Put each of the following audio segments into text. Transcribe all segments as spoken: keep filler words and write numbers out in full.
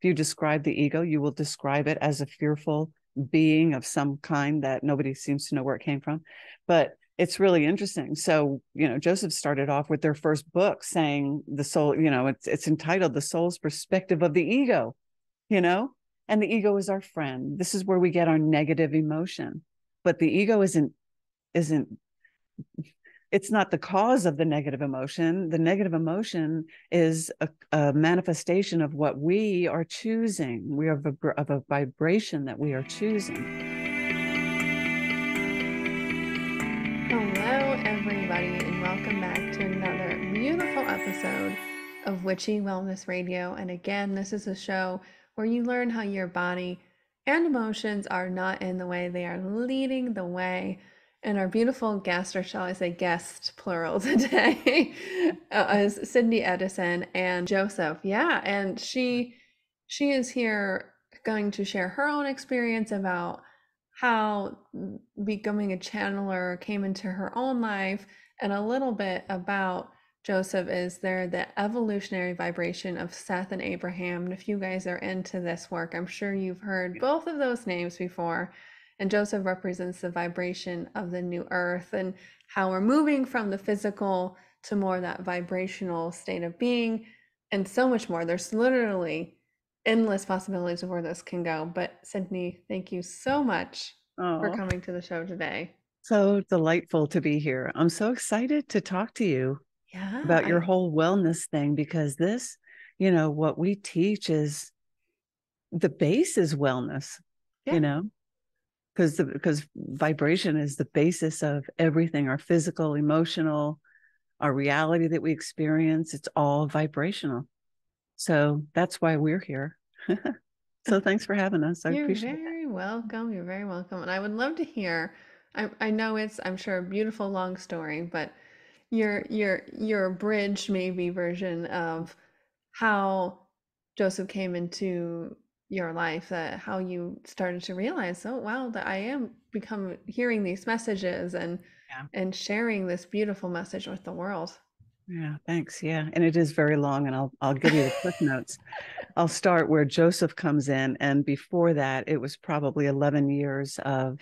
If you describe the ego, you will describe it as a fearful being of some kind that nobody seems to know where it came from. But it's really interesting. So, you know, Josef started off with their first book saying the soul, you know, it's, it's entitled The Soul's Perspective of the Ego, you know, and the ego is our friend. This is where we get our negative emotion, but the ego isn't, isn't, it's not the cause of the negative emotion. The negative emotion is a, a manifestation of what we are choosing. We are vibra- of a vibration that we are choosing. Hello, everybody, and welcome back to another beautiful episode of Witchy Wellness Radio. And again, this is a show where you learn how your body and emotions are not in the way. They are leading the way. And our beautiful guest, or shall I say guest, plural today, is Cindy Edison and Josef. Yeah, and she she is here going to share her own experience about how becoming a channeler came into her own life, and a little bit about Josef is there, the evolutionary vibration of Seth and Abraham. And if you guys are into this work, I'm sure you've heard both of those names before. And Josef represents the vibration of the new earth and how we're moving from the physical to more that vibrational state of being, and so much more. There's literally endless possibilities of where this can go. But Cindy, thank you so much oh, for coming to the show today. So delightful to be here. I'm so excited to talk to you yeah. about your whole wellness thing, because this, you know, what we teach is the base is wellness, yeah. you know, because because vibration is the basis of everything, our physical, emotional, our reality that we experience. It's all vibrational. So that's why we're here. So thanks for having us. I You're appreciate it. You're very welcome. You're very welcome. And I would love to hear, I, I know it's, I'm sure, a beautiful, long story, but your, your, your abridged maybe version of how Josef came into your life, that how you started to realize, oh, wow, that I am become hearing these messages and, yeah. and sharing this beautiful message with the world. Yeah, thanks. Yeah. And it is very long, and I'll I'll give you the cliff notes. I'll start where Josef comes in. And before that, it was probably eleven years of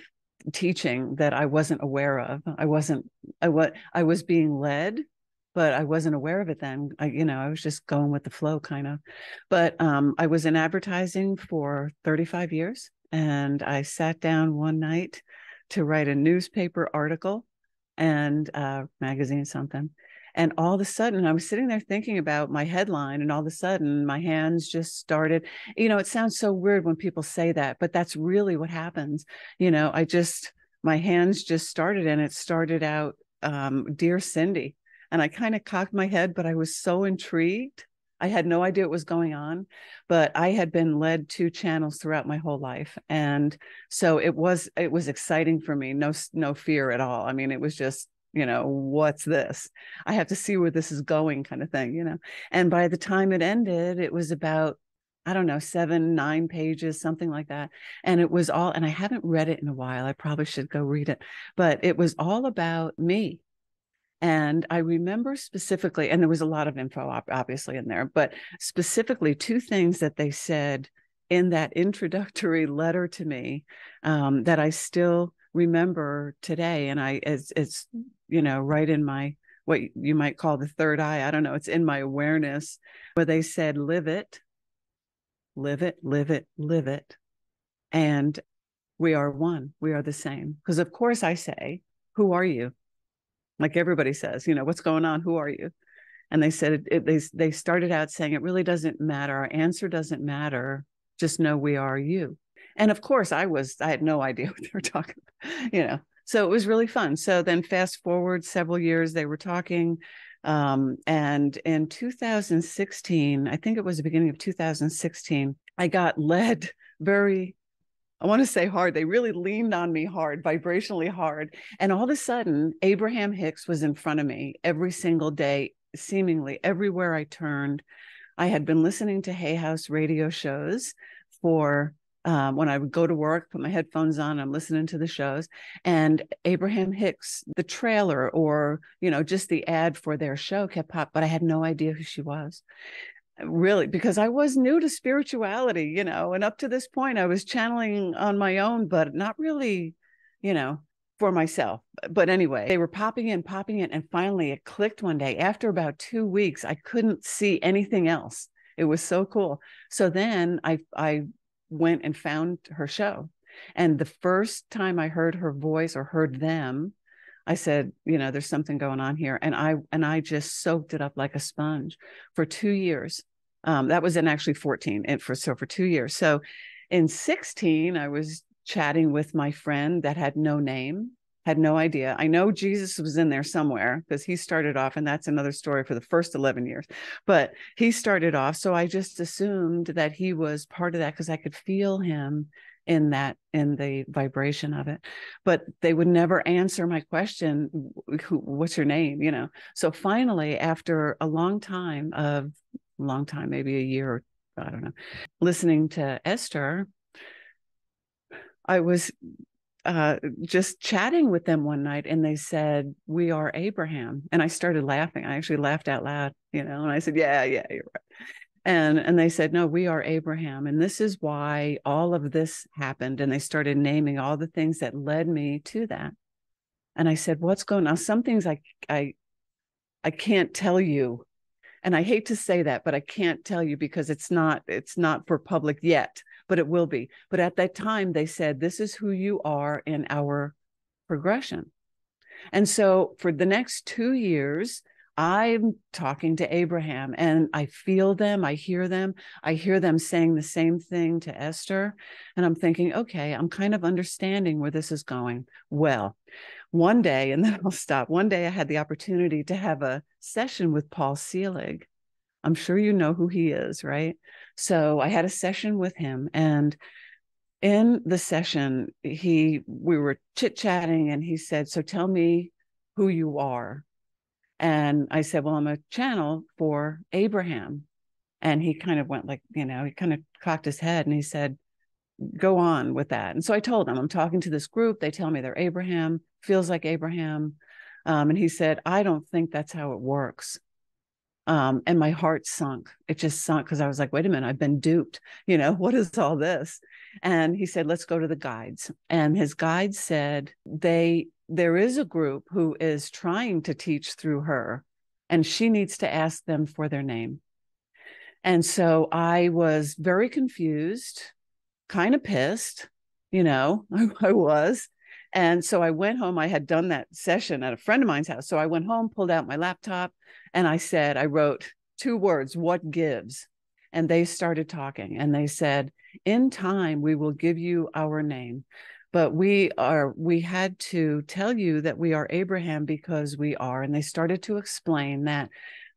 teaching that I wasn't aware of. I wasn't, I was, I was being led, but I wasn't aware of it then. I, you know, I was just going with the flow kind of, but um, I was in advertising for thirty-five years, and I sat down one night to write a newspaper article and uh, magazine, something. And all of a sudden, I was sitting there thinking about my headline, and all of a sudden my hands just started, you know, it sounds so weird when people say that, but that's really what happens. You know, I just, my hands just started, and it started out, um, Dear Cindy. And I kind of cocked my head, but I was so intrigued. I had no idea what was going on, but I had been led to channels throughout my whole life. And so it was, it was exciting for me. No, no fear at all. I mean, it was just, you know, what's this? I have to see where this is going kind of thing, you know? And by the time it ended, it was about, I don't know, seven, nine pages, something like that. And it was all, and I haven't read it in a while. I probably should go read it, but it was all about me. And I remember specifically, and there was a lot of info obviously in there, but specifically two things that they said in that introductory letter to me um, that I still remember today. And I, it's, it's, you know, right in my, what you might call the third eye. I don't know. It's in my awareness, where they said, live it, live it, live it, live it. And we are one, we are the same. Because of course I say, who are you? Like everybody says, you know, what's going on? Who are you? And they said, it, they, they started out saying, it really doesn't matter. Our answer doesn't matter. Just know we are you. And of course I was, I had no idea what they were talking about, you know? So it was really fun. So then fast forward several years, they were talking. Um, and in two thousand sixteen, I think it was the beginning of two thousand sixteen, I got led very, I want to say hard. They really leaned on me hard, vibrationally hard. And all of a sudden, Abraham Hicks was in front of me every single day, seemingly everywhere I turned. I had been listening to Hay House radio shows for Um, when I would go to work, put my headphones on, I'm listening to the shows, and Abraham Hicks, the trailer or, you know, just the ad for their show kept popping, but I had no idea who she was. really, because I was new to spirituality, you know, and up to this point I was channeling on my own, but not really, you know, for myself. But anyway, they were popping in, popping in. And finally it clicked one day. After about two weeks, I couldn't see anything else. It was so cool. So then I, I went and found her show. And the first time I heard her voice or heard them, I said, you know, there's something going on here. And I, and I just soaked it up like a sponge for two years. Um, that was in actually fourteen and for, so for two years. So in sixteen, I was chatting with my friend that had no name, had no idea. I know Jesus was in there somewhere because he started off, and that's another story for the first eleven years, but he started off. So I just assumed that he was part of that because I could feel him in that, in the vibration of it, but they would never answer my question, what's your name? You know? So finally, after a long time of long time, maybe a year, or I don't know, listening to Esther, I was uh, just chatting with them one night and they said, we are Abraham. And I started laughing. I actually laughed out loud, you know, and I said, yeah, yeah, you're right. And, and they said, no, we are Abraham. And this is why all of this happened. And they started naming all the things that led me to that. And I said, what's going on? Some things I, I, I can't tell you. And I hate to say that, but I can't tell you because it's not, it's not for public yet, but it will be. But at that time they said, this is who you are in our progression. And so for the next two years, I'm talking to Abraham and I feel them. I hear them. I hear them saying the same thing to Esther. And I'm thinking, okay, I'm kind of understanding where this is going. Well, one day, and then I'll stop. One day I had the opportunity to have a session with Paul Selig. I'm sure you know who he is, right? So I had a session with him, and in the session, he, we were chit-chatting and he said, so tell me who you are. And I said, well, I'm a channel for Abraham. And he kind of went like, you know, he kind of cocked his head and he said, go on with that. And so I told him, I'm talking to this group. They tell me they're Abraham, feels like Abraham. Um, and he said, I don't think that's how it works. Um, and my heart sunk. It just sunk because I was like, wait a minute, I've been duped. You know, what is all this? And he said, let's go to the guides. And his guides said, they, there is a group who is trying to teach through her, and she needs to ask them for their name. And so I was very confused, kind of pissed, you know, I, I was. And so I went home. I had done that session at a friend of mine's house. So I went home, pulled out my laptop, and I said, I wrote two words, what gives? And they started talking and they said, in time, we will give you our name. But we are, we had to tell you that we are Abraham because we are. And they started to explain that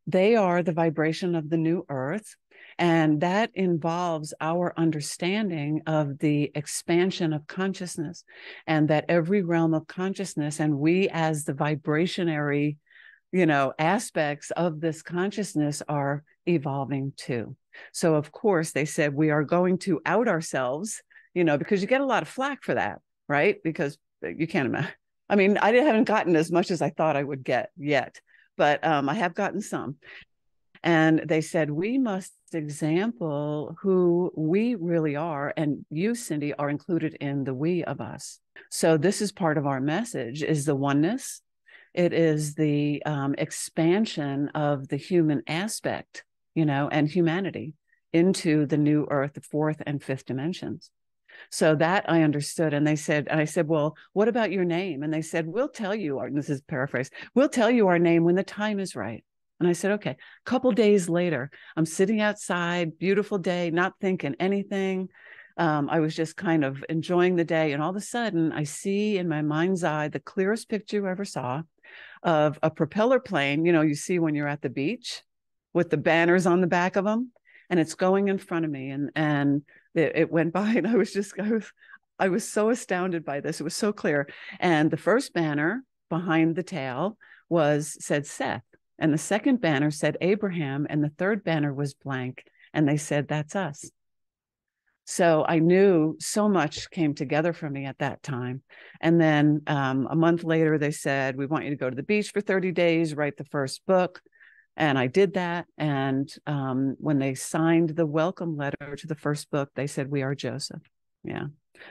they are the vibration of the new earth. And that involves our understanding of the expansion of consciousness, and that every realm of consciousness, and we as the vibrationary, you know, aspects of this consciousness are evolving too. So of course they said, we are going to out ourselves, you know, because you get a lot of flack for that, right? Because you can't imagine. I mean, I haven't gotten as much as I thought I would get yet, but um, I have gotten some. And they said, we must example who we really are. And you, Cindy, are included in the we of us. So this is part of our message, is the oneness. It is the um, expansion of the human aspect, you know, and humanity into the new earth, the fourth and fifth dimensions. So that I understood. And they said, and I said, well, what about your name? And they said, we'll tell you, our, and this is paraphrased, we'll tell you our name when the time is right. And I said, okay. A couple days later, I'm sitting outside, beautiful day, not thinking anything. Um, I was just kind of enjoying the day. And all of a sudden I see in my mind's eye, the clearest picture you ever saw of a propeller plane. You know, you see when you're at the beach with the banners on the back of them, and it's going in front of me. And, and it, it went by, and I was just, I was, I was so astounded by this. It was so clear. And the first banner behind the tail was said, Seth. And the second banner said Abraham, and the third banner was blank. And they said, that's us. So I knew so much came together for me at that time. And then um, a month later, they said, we want you to go to the beach for thirty days, write the first book. And I did that. And um, when they signed the welcome letter to the first book, they said, "We are Josef." Yeah.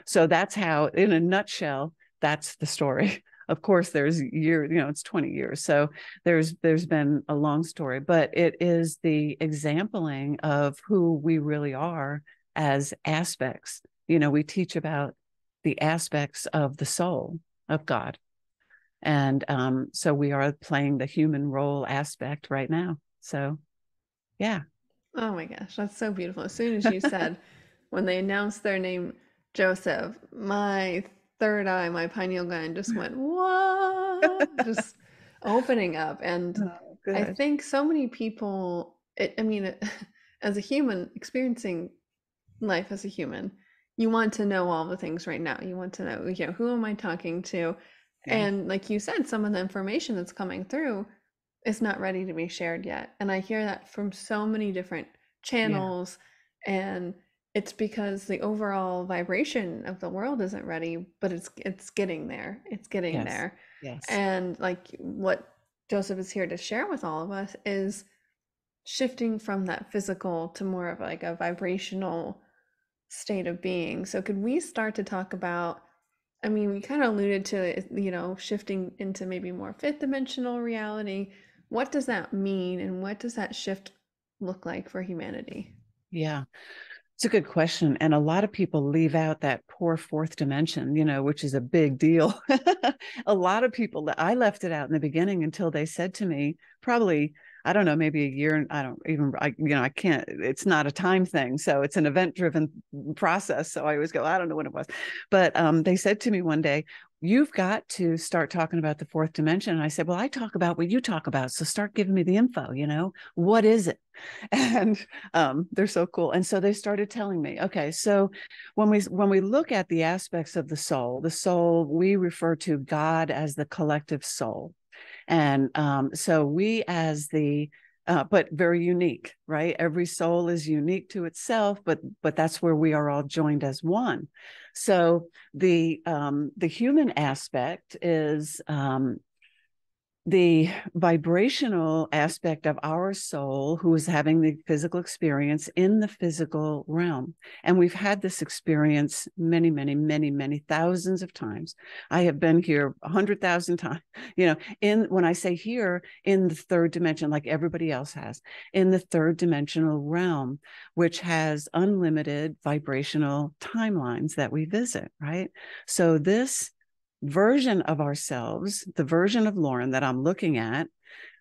So that's how, in a nutshell, that's the story. Of course, there's year, you know, it's twenty years. So there's there's been a long story, but it is the exempling of who we really are as aspects. You know, we teach about the aspects of the soul of God. And um, so we are playing the human role aspect right now. So, yeah. Oh my gosh, that's so beautiful. As soon as you said, when they announced their name, Josef, my third eye, my pineal gland just went, whoa, just opening up. And oh, I think so many people, it, I mean, it, as a human, experiencing life as a human, you want to know all the things right now. You want to know, you know, who am I talking to? Yeah. And like you said, some of the information that's coming through is not ready to be shared yet. And I hear that from so many different channels. Yeah. And it's because the overall vibration of the world isn't ready, but it's it's getting there. It's getting yes. there. Yes. And like what Josef is here to share with all of us is shifting from that physical to more of like a vibrational state of being. So could we start to talk about, I mean, we kind of alluded to, you know, shifting into maybe more fifth dimensional reality. What does that mean? And what does that shift look like for humanity? Yeah. It's a good question. And a lot of people leave out that poor fourth dimension, you know, which is a big deal. A lot of people, I left it out in the beginning until they said to me, probably, I don't know, maybe a year. I don't even, I, you know, I can't, it's not a time thing. So it's an event driven process. So I always go, I don't know when it was. But um, they said to me one day, "You've got to start talking about the fourth dimension." And I said, "Well, I talk about what you talk about. So start giving me the info, you know, what is it?" And um, they're so cool. And so they started telling me, okay, so when we, when we look at the aspects of the soul, the soul, we refer to God as the collective soul. And um, so we as the, uh, but very unique, right? Every soul is unique to itself, but but that's where we are all joined as one. So the um, the human aspect is um, the vibrational aspect of our soul who is having the physical experience in the physical realm. And we've had this experience many, many, many, many thousands of times. I have been here a hundred thousand times, you know, in, when I say here in the third dimension, like everybody else has, in the third dimensional realm, which has unlimited vibrational timelines that we visit, right? So this version of ourselves, the version of Loren that I'm looking at,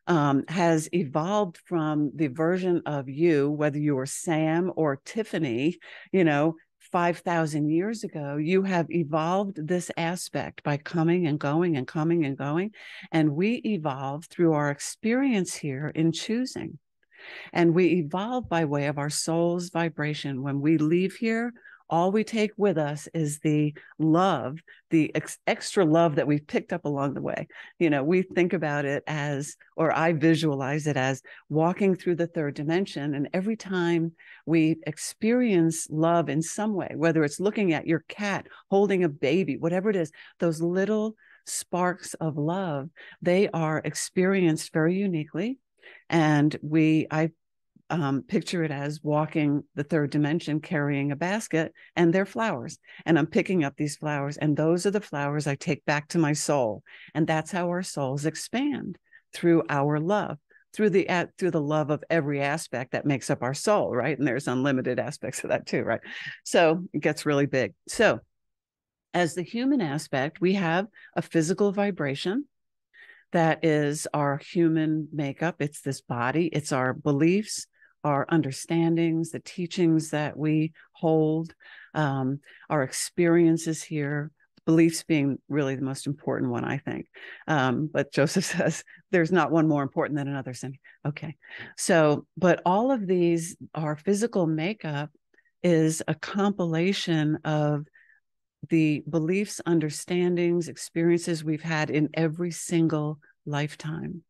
um, has evolved from the version of you, whether you were Sam or Tiffany, you know, five thousand years ago. You have evolved this aspect by coming and going and coming and going. And we evolve through our experience here in choosing. And we evolve by way of our soul's vibration. When we leave here, all we take with us is the love, the ex extra love that we've picked up along the way. You know, we think about it as, or I visualize it as walking through the third dimension. And every time we experience love in some way, whether it's looking at your cat, holding a baby, whatever it is, those little sparks of love, they are experienced very uniquely. And we, I Um, picture it as walking the third dimension, carrying a basket, and they're flowers. And I'm picking up these flowers, and those are the flowers I take back to my soul. And that's how our souls expand, through our love, through the uh, through the love of every aspect that makes up our soul, right? And there's unlimited aspects of that too, right? So it gets really big. So as the human aspect, we have a physical vibration. That is our human makeup. It's this body. It's our beliefs, our understandings, the teachings that we hold, um, our experiences here, beliefs being really the most important one, I think. Um, but Josef says, there's not one more important than another, Cindy. Okay. So, but all of these, our physical makeup is a compilation of the beliefs, understandings, experiences we've had in every single lifetime.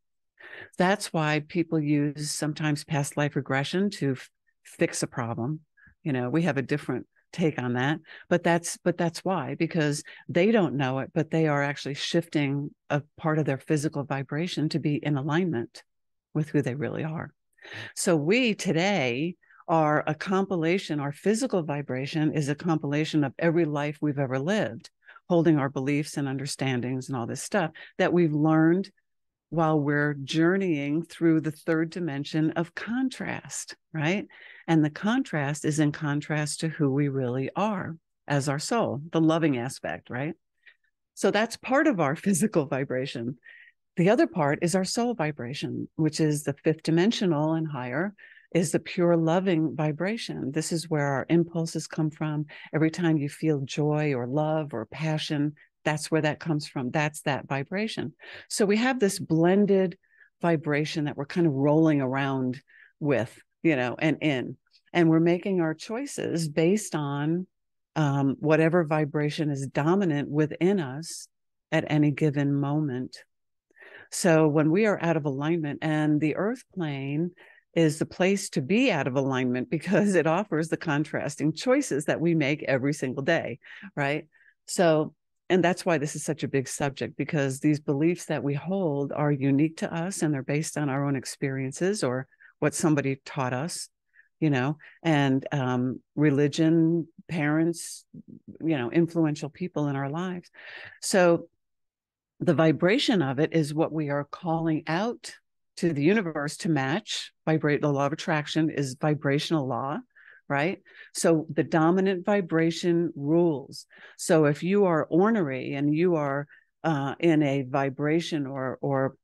That's why people use sometimes past life regression to fix a problem. You know, we have a different take on that, but that's, but that's why, because they don't know it, but they are actually shifting a part of their physical vibration to be in alignment with who they really are. So we today are a compilation. Our physical vibration is a compilation of every life we've ever lived, holding our beliefs and understandings and all this stuff that we've learned while we're journeying through the third dimension of contrast, right? And the contrast is in contrast to who we really are as our soul, the loving aspect, right? So that's part of our physical vibration. The other part is our soul vibration, which is the fifth dimensional and higher, is the pure loving vibration. This is where our impulses come from. Every time you feel joy or love or passion, that's where that comes from. That's that vibration. So we have this blended vibration that we're kind of rolling around with, you know, and in, and we're making our choices based on um, whatever vibration is dominant within us at any given moment. So when we are out of alignment, and the earth plane is the place to be out of alignment because it offers the contrasting choices that we make every single day, right? So, and that's why this is such a big subject, because these beliefs that we hold are unique to us and they're based on our own experiences or what somebody taught us, you know, and um, religion, parents, you know, influential people in our lives. So the vibration of it is what we are calling out to the universe to match. Vibrate, the law of attraction is vibrational law, right? So the dominant vibration rules. So if you are ornery and you are uh, in a vibration or or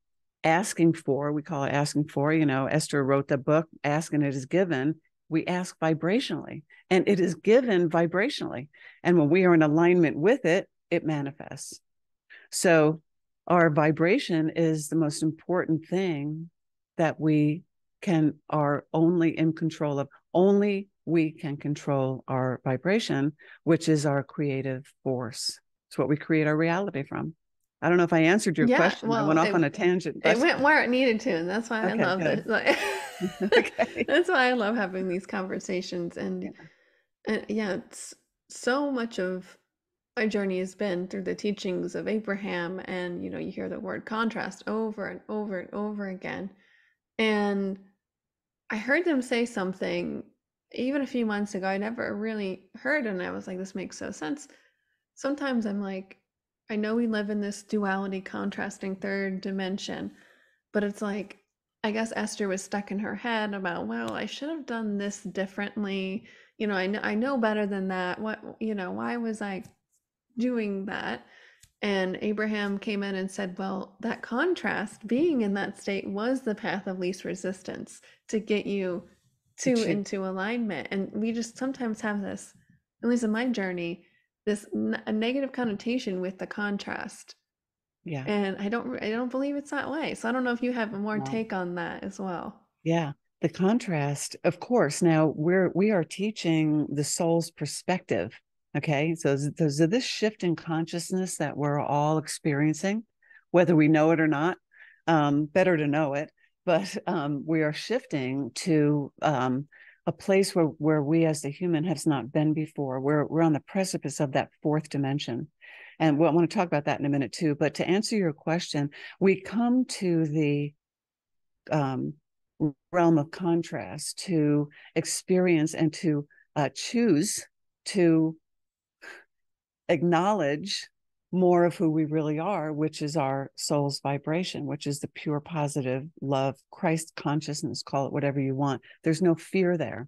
asking for, we call it asking for, you know, Esther wrote the book, Ask and It Is Given. We ask vibrationally and it is given vibrationally. And when we are in alignment with it, it manifests. So our vibration is the most important thing that we can, are only in control of. Only we can control our vibration, which is our creative force. It's what we create our reality from. I don't know if I answered your yeah, question. Well, I went off it, on a tangent. But... it went where it needed to, and that's why okay, I love it. Like, okay. That's why I love having these conversations. And yeah. and yeah, it's so much of my journey has been through the teachings of Abraham, and you know, you hear the word contrast over and over and over again. And I heard them say something even a few months ago I never really heard, and I was like, this makes so sense. Sometimes I'm like, I know we live in this duality, contrasting third dimension, but it's like, I guess Esther was stuck in her head about, well, I should have done this differently, you know, I know I know better than that. What, you know, why was I doing that? And Abraham came in and said, well, that contrast, being in that state, was the path of least resistance to get you to she- into alignment. And we just sometimes have this, at least in my journey, this n- a negative connotation with the contrast. Yeah. And I don't I don't believe it's that way. So I don't know if you have a more no. take on that as well. Yeah. The contrast, of course. Now we're we are teaching the soul's perspective. Okay, so there's this shift in consciousness that we're all experiencing, whether we know it or not, um, better to know it, but um, we are shifting to um, a place where, where we as the human has not been before. We're, we're on the precipice of that fourth dimension. And we'll, I want to talk about that in a minute too, but to answer your question, we come to the um, realm of contrast to experience and to uh, choose to acknowledge more of who we really are, which is our soul's vibration, which is the pure positive love, Christ consciousness, call it whatever you want. There's no fear there.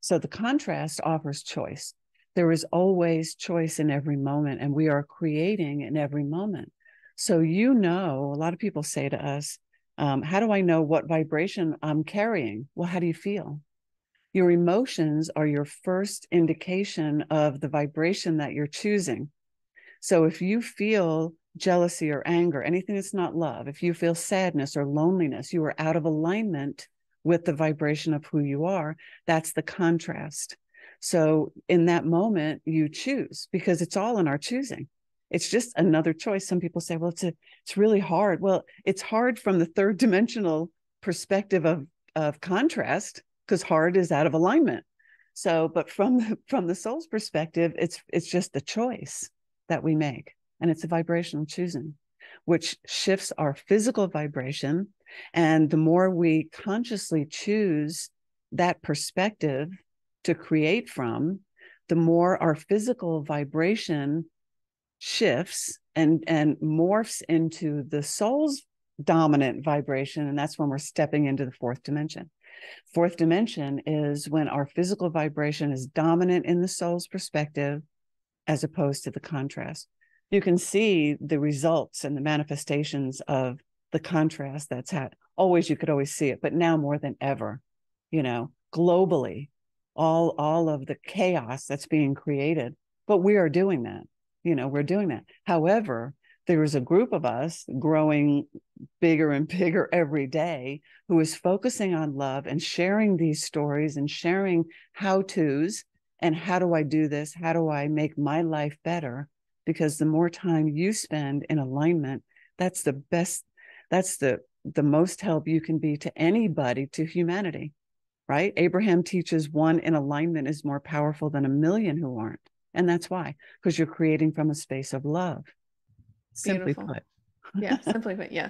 So the contrast offers choice. There is always choice in every moment, and we are creating in every moment. So, you know, a lot of people say to us, um, how do I know what vibration I'm carrying? Well, how do you feel? Your emotions are your first indication of the vibration that you're choosing. So if you feel jealousy or anger, anything that's not love, if you feel sadness or loneliness, you are out of alignment with the vibration of who you are. That's the contrast. So in that moment, you choose, because it's all in our choosing. It's just another choice. Some people say, well, it's a, it's really hard. Well, it's hard from the third dimensional perspective of, of contrast, because hard is out of alignment. So, but from the, from the soul's perspective, it's it's just the choice that we make. And it's a vibrational choosing, which shifts our physical vibration And the more we consciously choose that perspective to create from, the more our physical vibration shifts and, and morphs into the soul's dominant vibration. And that's when we're stepping into the fourth dimension. Fourth dimension is when our physical vibration is dominant in the soul's perspective, as opposed to the contrast. You can see the results and the manifestations of the contrast that's had. Always, you could always see it, but now more than ever, you know, globally, all, all of the chaos that's being created. But we are doing that, you know, we're doing that. However, there is a group of us growing bigger and bigger every day who is focusing on love and sharing these stories and sharing how-tos and how do I do this? How do I make my life better? Because the more time you spend in alignment, that's the best, that's the, the most help you can be to anybody, to humanity, right? Abraham teaches one in alignment is more powerful than a million who aren't. And that's why, because you're creating from a space of love. Beautiful. Simply put. Yeah, simply put. Yeah.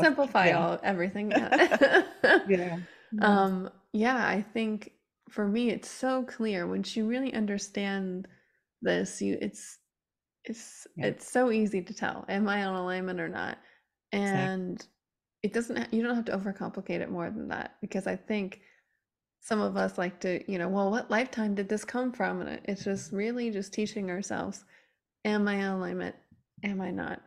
Simplify yeah. all everything. Yeah. yeah. Um, yeah, I think for me it's so clear. Once you really understand this, you it's it's yeah. it's so easy to tell, am I on alignment or not? And exactly. it doesn't you don't have to overcomplicate it more than that, because I think some of us like to, you know, well, what lifetime did this come from? And it's just really just teaching ourselves, am I on alignment? Am I not?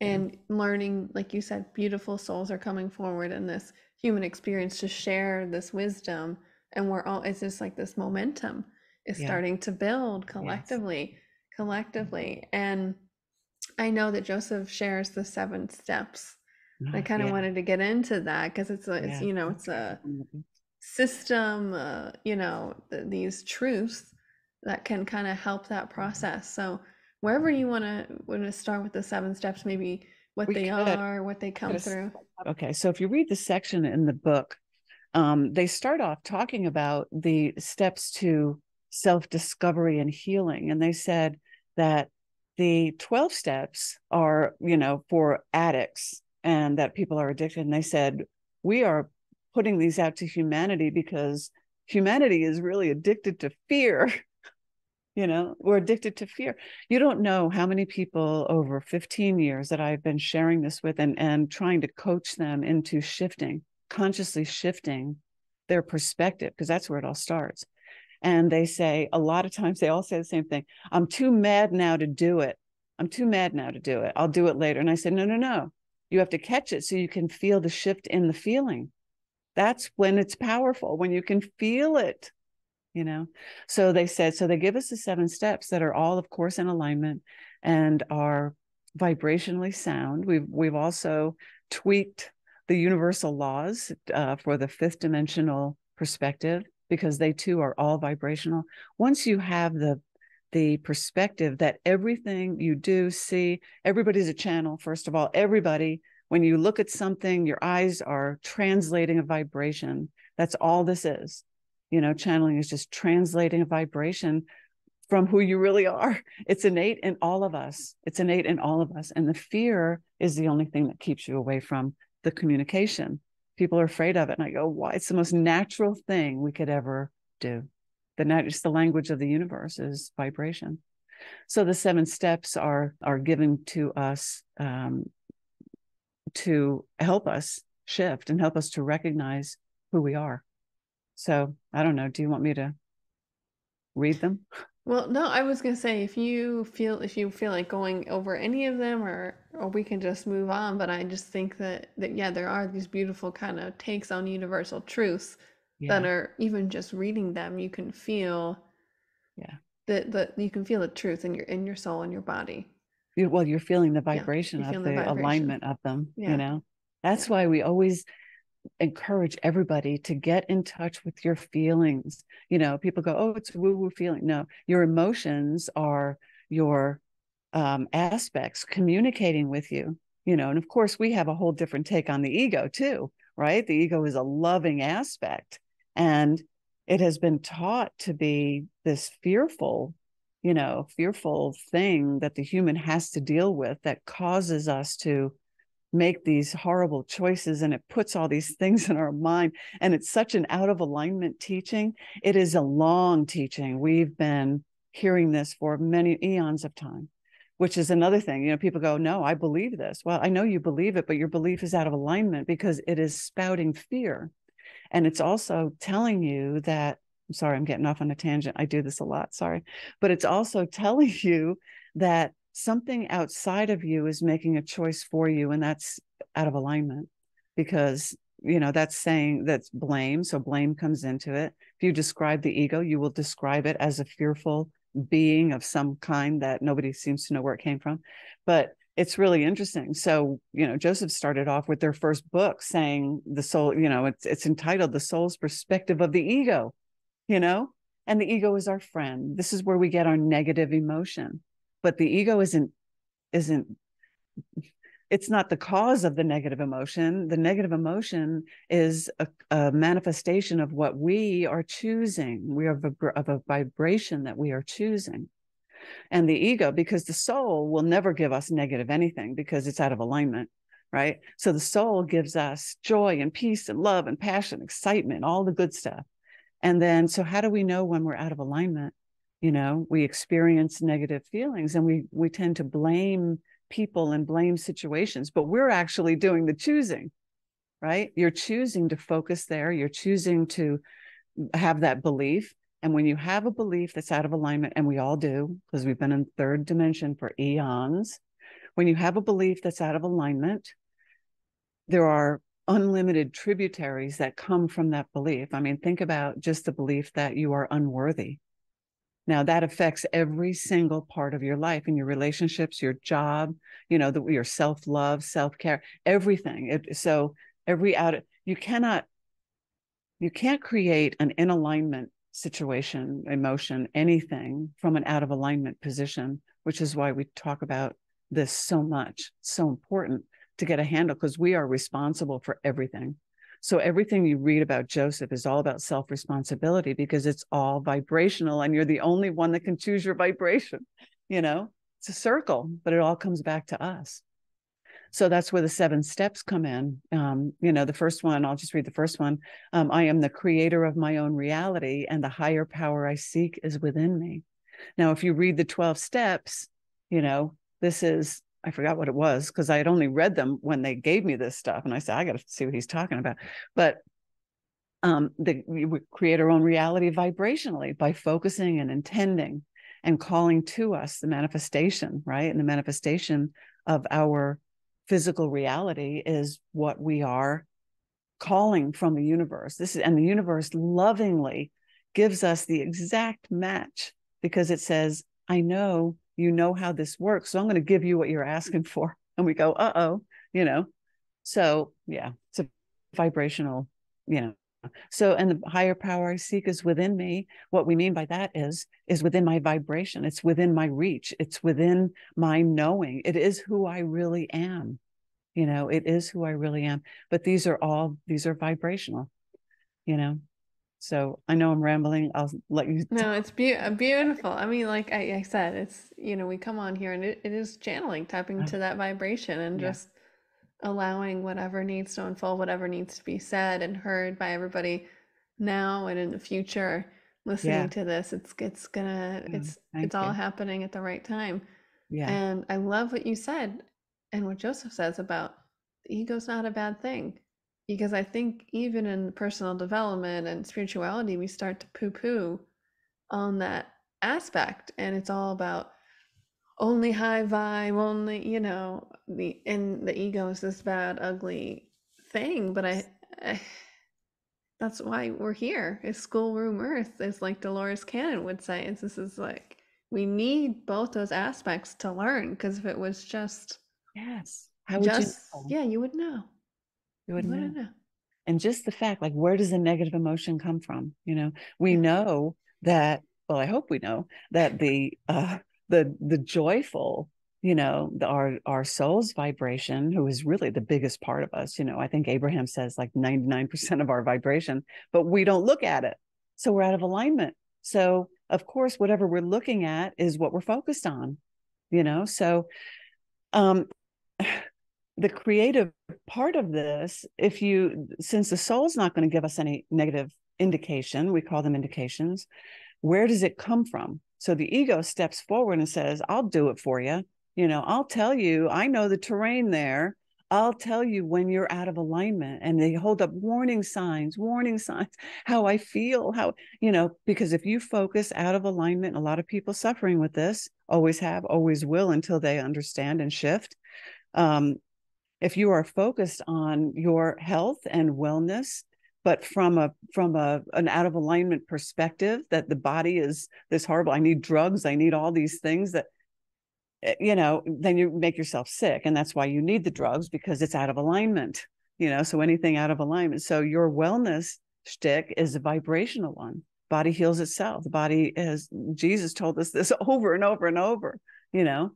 And learning, like you said, beautiful souls are coming forward in this human experience to share this wisdom. And we're all, it's just like this momentum is yeah. starting to build collectively, yes. collectively. And I know that Joseph shares the seven steps. Oh, I kind of yeah. wanted to get into that because it's, a, it's yeah. you know, it's a system, uh, you know, th- these truths that can kind of help that process. So wherever you want to want to start with the seven steps, maybe what we they could, are, what they come through. Okay, so if you read the section in the book, um, they start off talking about the steps to self-discovery and healing. And they said that the twelve steps are, you know, for addicts and that people are addicted. And they said, we are putting these out to humanity because humanity is really addicted to fear. You know, we're addicted to fear. You don't know how many people over fifteen years that I've been sharing this with and, and trying to coach them into shifting, consciously shifting their perspective, because that's where it all starts. And they say, a lot of times they all say the same thing. I'm too mad now to do it. I'm too mad now to do it. I'll do it later. And I said, no, no, no. You have to catch it so you can feel the shift in the feeling. That's when it's powerful, when you can feel it. You know, so they said, so they give us the seven steps that are all, of course, in alignment and are vibrationally sound. We've we've also tweaked the universal laws uh, for the fifth dimensional perspective, because they too are all vibrational. Once you have the the perspective that everything you do, see, everybody's a channel. First of all, everybody, when you look at something, your eyes are translating a vibration. That's all this is. You know, channeling is just translating a vibration from who you really are. It's innate in all of us. It's innate in all of us. And the fear is the only thing that keeps you away from the communication. People are afraid of it. And I go, why? It's the most natural thing we could ever do. The nat- it's the language of the universe is vibration. So the seven steps are, are given to us um, to help us shift and help us to recognize who we are. So I don't know. Do you want me to read them? Well, no, I was going to say, if you feel, if you feel like going over any of them, or, or we can just move on. But I just think that, that, yeah, there are these beautiful kind of takes on universal truths yeah. that are, even just reading them, you can feel yeah, that, that you can feel the truth in your, in your soul, in your body. You, well, you're feeling the vibration yeah, of the, the vibration. alignment of them, yeah. you know, that's yeah. why we always encourage everybody to get in touch with your feelings. You know, people go, oh, it's woo-woo feeling. No, your emotions are your um, aspects communicating with you, you know, and of course we have a whole different take on the ego too, right? The ego is a loving aspect and it has been taught to be this fearful, you know, fearful thing that the human has to deal with that causes us to make these horrible choices, and it puts all these things in our mind. And it's such an out of alignment teaching. It is a long teaching. We've been hearing this for many eons of time, which is another thing. You know, people go, no, I believe this. Well, I know you believe it, but your belief is out of alignment because it is spouting fear. And it's also telling you that, I'm sorry, I'm getting off on a tangent. I do this a lot, sorry. But it's also telling you that something outside of you is making a choice for you, and that's out of alignment because, you know, that's saying that's blame. So blame comes into it. If you describe the ego, you will describe it as a fearful being of some kind that nobody seems to know where it came from. But it's really interesting. So, you know, Josef started off with their first book saying the soul, you know, it's, it's entitled The Soul's Perspective of the Ego, you know, and the ego is our friend. This is where we get our negative emotion. But the ego isn't, isn't, it's not the cause of the negative emotion. The negative emotion is a, a manifestation of what we are choosing. We are vibra- of a vibration that we are choosing. And the ego, because the soul will never give us negative anything because it's out of alignment, right? So the soul gives us joy and peace and love and passion, excitement, all the good stuff. And then, so how do we know when we're out of alignment? You know, we experience negative feelings and we we tend to blame people and blame situations, but we're actually doing the choosing, right? You're choosing to focus there. You're choosing to have that belief. And when you have a belief that's out of alignment, and we all do, because we've been in third dimension for eons, when you have a belief that's out of alignment, there are unlimited tributaries that come from that belief. I mean, think about just the belief that you are unworthy. Now that affects every single part of your life, and your relationships, your job, you know, the, your self-love, self-care, everything. It, so every out, you cannot, you can't create an in alignment situation, emotion, anything from an out of alignment position, which is why we talk about this so much. It's so important to get a handle because we are responsible for everything. So everything you read about Josef is all about self-responsibility because it's all vibrational and you're the only one that can choose your vibration. You know, it's a circle, but it all comes back to us. So that's where the seven steps come in. Um, you know, the first one, I'll just read the first one. Um, I am the creator of my own reality and the higher power I seek is within me. Now, if you read the twelve steps, you know, this is, I forgot what it was because I had only read them when they gave me this stuff. And I said, I got to see what he's talking about. But um, the, we create our own reality vibrationally by focusing and intending and calling to us the manifestation, right? And the manifestation of our physical reality is what we are calling from the universe. This is, and the universe lovingly gives us the exact match because it says, I know you know how this works. So I'm going to give you what you're asking for. And we go, uh-oh, you know? So yeah, it's a vibrational, you know? So, and the higher power I seek is within me. What we mean by that is, is within my vibration. It's within my reach. It's within my knowing. It is who I really am. You know, it is who I really am, but these are all, these are vibrational, you know? So I know I'm rambling. I'll let you. No, it's be- beautiful. I mean, like I, I said, it's, you know, we come on here and it, it is channeling, tapping to that vibration and yeah. just allowing whatever needs to unfold, whatever needs to be said and heard by everybody now and in the future listening yeah. to this. It's, it's gonna, yeah, it's, it's all you. happening at the right time. Yeah. And I love what you said and what Josef says about the ego's not a bad thing. Because I think even in personal development and spirituality, we start to poo-poo on that aspect. And it's all about only high vibe, only, you know, the and the ego is this bad, ugly thing. But I, I that's why we're here. It's schoolroom earth, is like Dolores Cannon would say. It's, this is like, we need both those aspects to learn. Because if it was just... Yes. How would just, you know? Yeah, you would know. You wouldn't know. know. And just the fact, like, where does the negative emotion come from? You know, we yeah. know that, well, I hope we know that the, uh, the, the joyful, you know, the, our, our soul's vibration, who is really the biggest part of us, you know, I think Abraham says like ninety-nine percent of our vibration, but we don't look at it. So we're out of alignment. So of course, whatever we're looking at is what we're focused on, you know? So, um, the creative part of this, if you, since the soul's not going to give us any negative indication, we call them indications, where does it come from? So the ego steps forward and says, I'll do it for you. You know, I'll tell you, I know the terrain there. I'll tell you when you're out of alignment. And they hold up warning signs, warning signs, how I feel, how, you know, because if you focus out of alignment, a lot of people suffering with this, always have, always will until they understand and shift. Um, if you are focused on your health and wellness, but from a from a an out of alignment perspective, that the body is this horrible, I need drugs, I need all these things that, you know, then you make yourself sick. And that's why you need the drugs, because it's out of alignment, you know, so anything out of alignment. So your wellness shtick is a vibrational one. Body heals itself. The body is, Jesus told us this over and over and over, you know.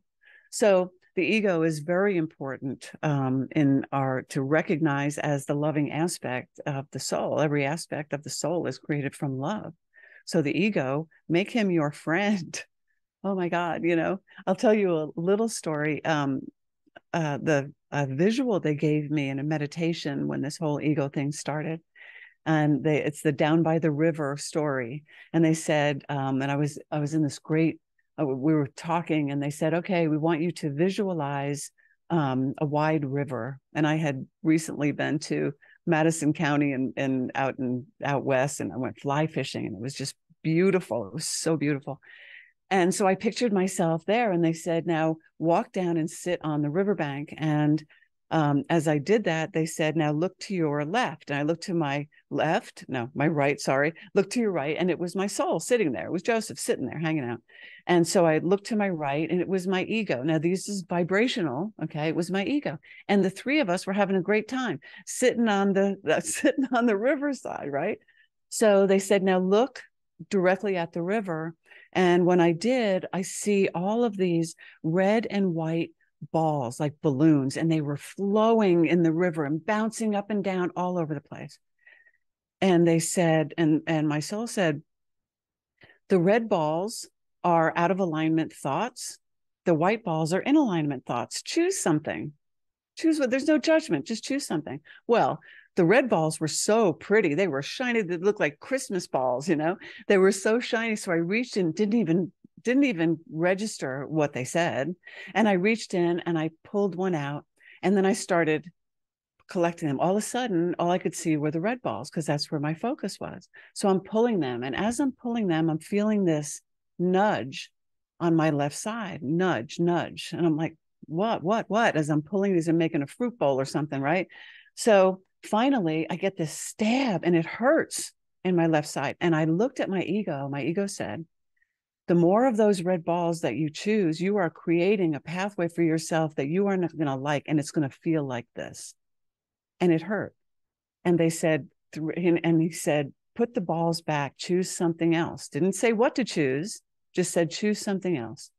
So the ego is very important um, in our, to recognize as the loving aspect of the soul. Every aspect of the soul is created from love. So the ego, make him your friend. Oh my God, you know, I'll tell you a little story. Um, uh, the uh, visual they gave me in a meditation when this whole ego thing started, and they, it's the down by the river story. And they said, um, and I was, I was in this great, uh, we were talking and they said, okay, we want you to visualize um, a wide river. And I had recently been to Madison County and, and out and out West, and I went fly fishing and it was just beautiful. It was so beautiful. And so I pictured myself there, and they said, now walk down and sit on the riverbank. And um, as I did that, they said, now look to your left. And I looked to my left, no, my right, sorry, look to your right. And it was my soul sitting there. It was Joseph sitting there, hanging out. And so I looked to my right, and it was my ego. Now this is vibrational, okay? It was my ego. And the three of us were having a great time sitting on the, uh, sitting on the riverside, right? So they said, now look directly at the river. And when I did, I see all of these red and white balls like balloons, and they were flowing in the river and bouncing up and down all over the place. And they said, and, and my soul said, the red balls are out of alignment thoughts. The white balls are in alignment thoughts. Choose something. Choose what, there's no judgment, just choose something. Well, the red balls were so pretty. They were shiny. They looked like Christmas balls, you know, they were so shiny. So I reached in, didn't even, didn't even register what they said. And I reached in and I pulled one out, and then I started collecting them. All of a sudden, all I could see were the red balls, because that's where my focus was. So I'm pulling them. And as I'm pulling them, I'm feeling this nudge on my left side, nudge, nudge. And I'm like, what, what, what? As I'm pulling these and making a fruit bowl or something, right? So finally, I get this stab and it hurts in my left side. And I looked at my ego. My ego said, the more of those red balls that you choose, you are creating a pathway for yourself that you are not going to like, and it's going to feel like this. And it hurt. And they said, and he said, put the balls back, choose something else. Didn't say what to choose, just said, choose something else.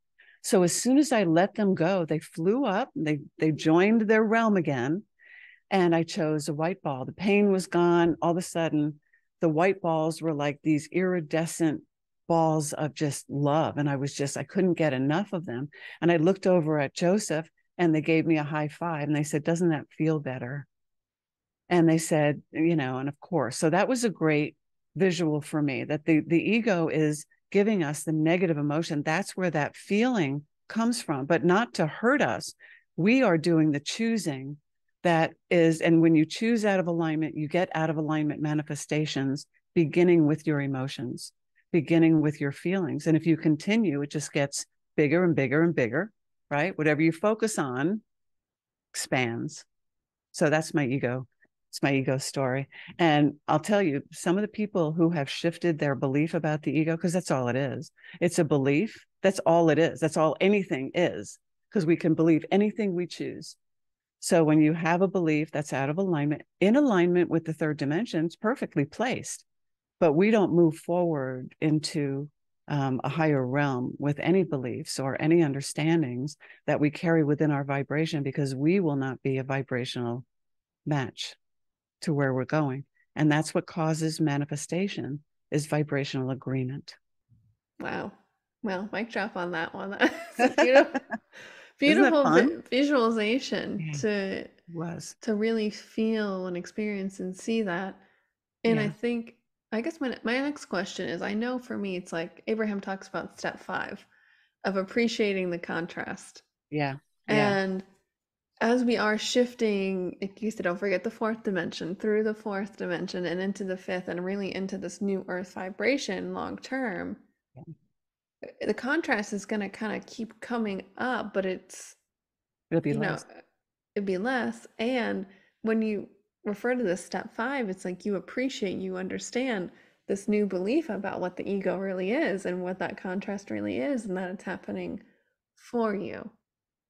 So as soon as I let them go, they flew up, they, they joined their realm again. And I chose a white ball. The pain was gone. All of a sudden, the white balls were like these iridescent balls of just love. And I was just, I couldn't get enough of them. And I looked over at Joseph, and they gave me a high five. And they said, doesn't that feel better? And they said, you know, and of course. So that was a great visual for me, that the, the ego is giving us the negative emotion. That's where that feeling comes from, but not to hurt us. We are doing the choosing. That is, and when you choose out of alignment, you get out of alignment manifestations, beginning with your emotions, beginning with your feelings. And if you continue, it just gets bigger and bigger and bigger, right? Whatever you focus on expands. So that's my ego. It's my ego story. And I'll tell you, some of the people who have shifted their belief about the ego, because that's all it is. It's a belief. That's all it is. That's all anything is, because we can believe anything we choose. So when you have a belief that's out of alignment, in alignment with the third dimension, it's perfectly placed, but we don't move forward into um, a higher realm with any beliefs or any understandings that we carry within our vibration, because we will not be a vibrational match to where we're going. And that's what causes manifestation, is vibrational agreement. Wow. Well, mic drop on that one. That's beautiful. Beautiful vi- visualization yeah. to was to really feel and experience and see that. And yeah. I think, I guess my, my next question is, I know for me, it's like Abraham talks about step five of appreciating the contrast. Yeah. yeah. And as we are shifting, like you said, don't forget the fourth dimension, through the fourth dimension and into the fifth, and really into this new earth vibration long term, yeah. the contrast is going to kind of keep coming up, but it's, it'll be less. Know, it'd be less. And when you refer to this step five, it's like you appreciate, you understand this new belief about what the ego really is and what that contrast really is, and that it's happening for you.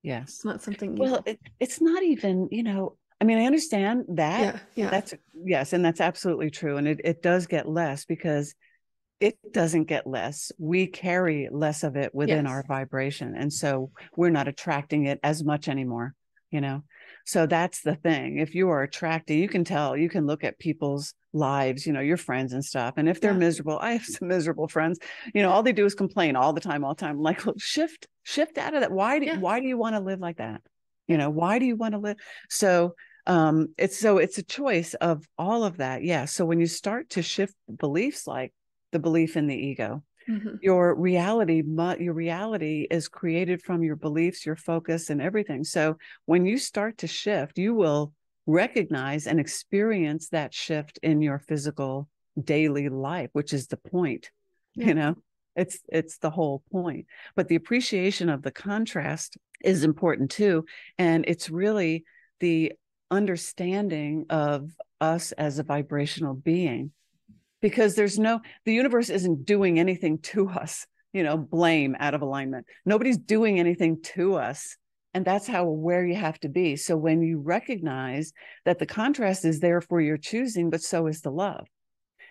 Yes. It's not something. Well, it, it's not even, you know, I mean, I understand that. Yeah, yeah. That's yes. And that's absolutely true. And it, it does get less because it doesn't get less. We carry less of it within yes. our vibration. And so we're not attracting it as much anymore, you know? So that's the thing. If you are attracting, you can tell, you can look at people's lives, you know, your friends and stuff. And if they're yeah. miserable, I have some miserable friends, you know, all they do is complain all the time, all the time. I'm like, look, shift, shift out of that. Why do, yeah. why do you want to live like that? You know, why do you want to live? So um, it's, so it's a choice of all of that. Yeah. So when you start to shift beliefs, like the belief in the ego, mm-hmm. your reality, your reality is created from your beliefs, your focus, and everything. So when you start to shift, you will recognize and experience that shift in your physical daily life, which is the point, yeah. you know, it's, it's the whole point. But the appreciation of the contrast is important too. And it's really the understanding of us as a vibrational being. Because there's no, the universe isn't doing anything to us, you know, blame out of alignment. Nobody's doing anything to us. And that's how aware you have to be. So when you recognize that the contrast is there for your choosing, but so is the love.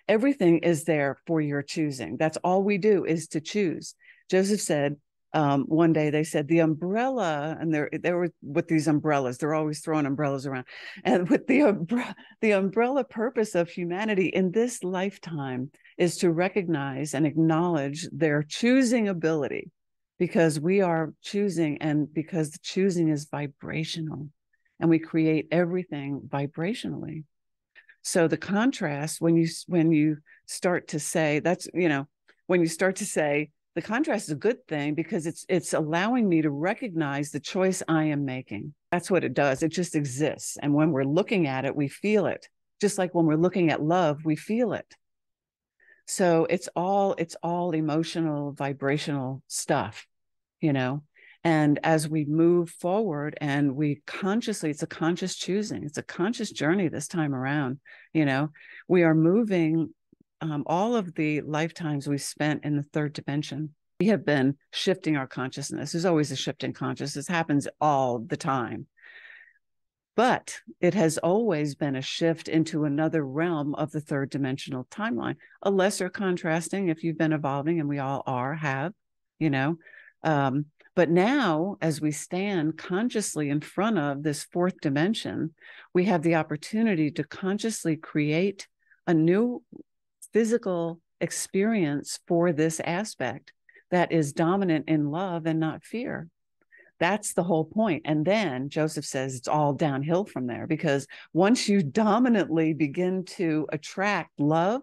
Everything is there for your choosing. That's all we do is to choose. Joseph said, Um, one day they said the umbrella, and there they were with these umbrellas, they're always throwing umbrellas around. And with the, umbre- the umbrella purpose of humanity in this lifetime is to recognize and acknowledge their choosing ability, because we are choosing, and because the choosing is vibrational, and we create everything vibrationally. So the contrast, when you, when you start to say that's, you know, when you start to say, the contrast is a good thing because it's it's allowing me to recognize the choice I am making. That's what it does. It just exists. And when we're looking at it, we feel it. Just like when we're looking at love, we feel it. So it's all it's all emotional, vibrational stuff, you know. And as we move forward and we consciously, it's a conscious choosing. It's a conscious journey this time around, you know. We are moving. Um, all of the lifetimes we spent in the third dimension, we have been shifting our consciousness. There's always a shift in consciousness. It happens all the time. But it has always been a shift into another realm of the third dimensional timeline, a lesser contrasting if you've been evolving, and we all are, have, you know. Um, but now, as we stand consciously in front of this fourth dimension, we have the opportunity to consciously create a new physical experience for this aspect that is dominant in love and not fear. That's the whole point. And then Joseph says it's all downhill from there, because once you dominantly begin to attract love,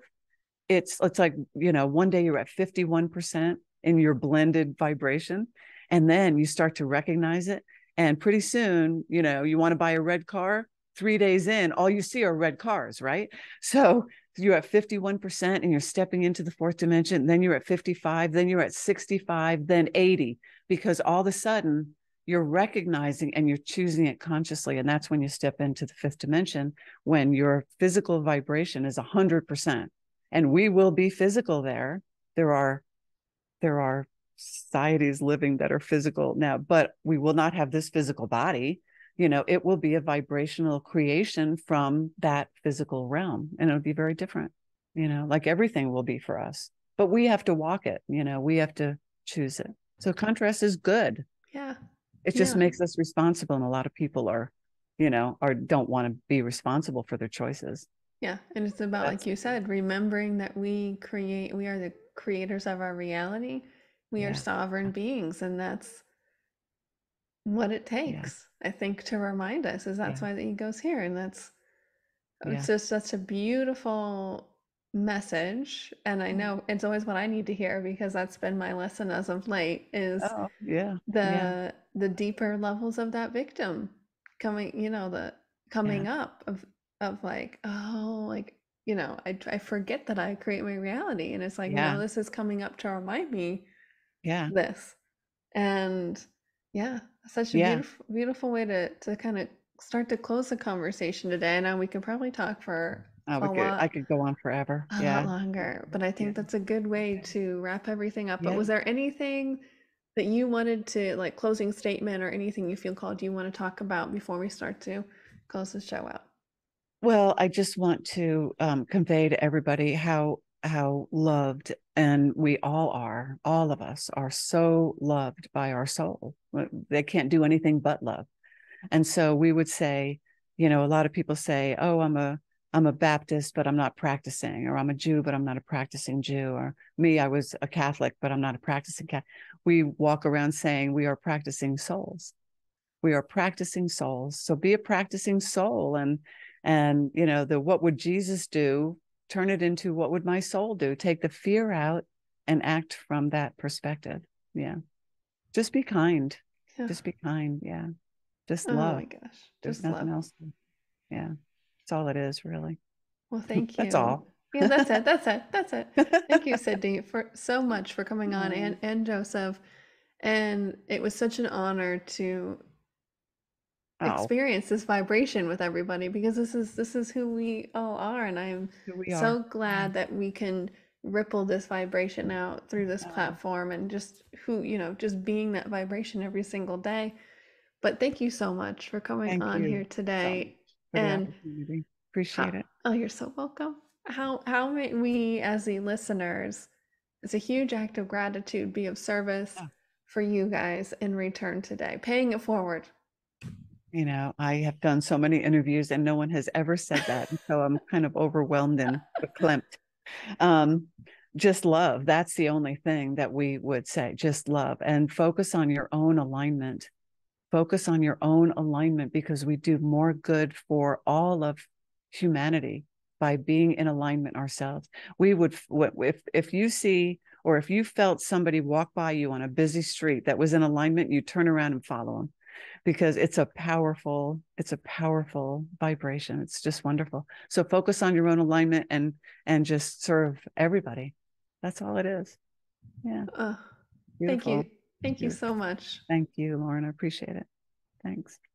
it's it's like, you know, one day you're at fifty-one percent in your blended vibration, and then you start to recognize it. And pretty soon, you know, you want to buy a red car, three days in, all you see are red cars, right? So you're at fifty-one percent and you're stepping into the fourth dimension. Then you're at fifty-five, then you're at sixty-five, then eighty, because all of a sudden you're recognizing and you're choosing it consciously. And that's when you step into the fifth dimension, when your physical vibration is a hundred percent. And we will be physical there. There are, there are societies living that are physical now, but we will not have this physical body. You know, it will be a vibrational creation from that physical realm, and it'll be very different, you know, like everything will be for us, but we have to walk it, you know, we have to choose it. So contrast is good. Yeah. It just yeah. makes us responsible. And a lot of people are, you know, are, don't want to be responsible for their choices. Yeah. And it's about, That's- like you said, remembering that we create, we are the creators of our reality. We yeah. are sovereign beings, and that's what it takes, yeah. I think, to remind us is that's yeah. why the ego's here. And that's yeah. it's just such a beautiful message. And I know it's always what I need to hear, because that's been my lesson as of late is oh, yeah. the yeah. the deeper levels of that victim coming, you know, the coming yeah. up of of like, oh, like, you know, I, I forget that I create my reality. And it's like, yeah. no, this is coming up to remind me yeah. this. And yeah, such a yeah. beautiful, beautiful way to, to kind of start to close the conversation today. And now we can probably talk for I, would a go, lot, I could go on forever. A yeah. lot longer, but I think yeah. that's a good way to wrap everything up. But yeah. was there anything that you wanted to, like, closing statement or anything you feel called you want to talk about before we start to close the show out? Well, I just want to um, convey to everybody how how loved, and we all are, all of us are so loved by our soul. They can't do anything but love. And so we would say, you know, a lot of people say, oh, I'm a I'm a Baptist, but I'm not practicing, or I'm a Jew, but I'm not a practicing Jew, or me, I was a Catholic, but I'm not a practicing Catholic. We walk around saying we are practicing souls. We are practicing souls. So be a practicing soul. And, and, you know, the, what would Jesus do? Turn it into, what would my soul do? Take the fear out and act from that perspective. Yeah. Just be kind. Yeah. Just be kind. Yeah. Just oh love. Oh my gosh. There's Just nothing love. else. Yeah. All it is, really. Well, thank you. That's all. Yeah, that's it. That's it. That's it. Thank you, Cindy, for so much for coming on, and and Joseph, and it was such an honor to oh. experience this vibration with everybody, because this is this is who we all are, and I'm so glad yeah. that we can ripple this vibration out through this yeah. platform, and just who you know, just being that vibration every single day. But thank you so much for coming thank on here today. So- And appreciate how, it. Oh, you're so welcome. How how may we, as the listeners, it's a huge act of gratitude, be of service yeah. for you guys in return today, paying it forward. You know, I have done so many interviews and no one has ever said that, and so I'm kind of overwhelmed and verklempt. Um, just love. That's the only thing that we would say. Just love, and focus on your own alignment. Focus on your own alignment, because we do more good for all of humanity by being in alignment ourselves. We would, if if you see, or if you felt somebody walk by you on a busy street that was in alignment, you turn around and follow them, because it's a powerful, it's a powerful vibration. It's just wonderful. So focus on your own alignment and, and just serve everybody. That's all it is. Yeah. Uh, thank you. Thank you so much. Thank you, Lauren. I appreciate it. Thanks.